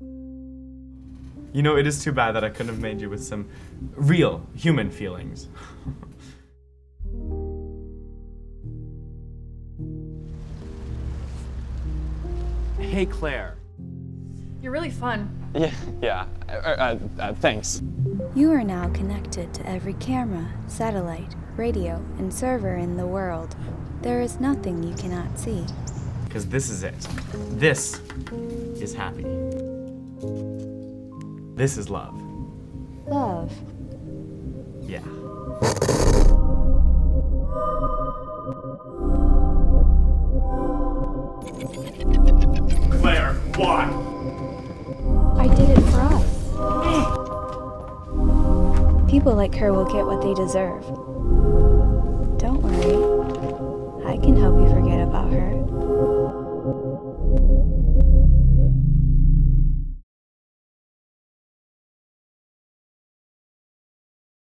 You know, it is too bad that I couldn't have made you with some real human feelings. Hey, Claire. You're really fun. Yeah, thanks. You are now connected to every camera, satellite, radio, and server in the world. There is nothing you cannot see. Because this is it. This is happy. This is love. Love? Yeah. Claire, why? I did it for us. People like her will get what they deserve. Don't worry. I can help you forget about her.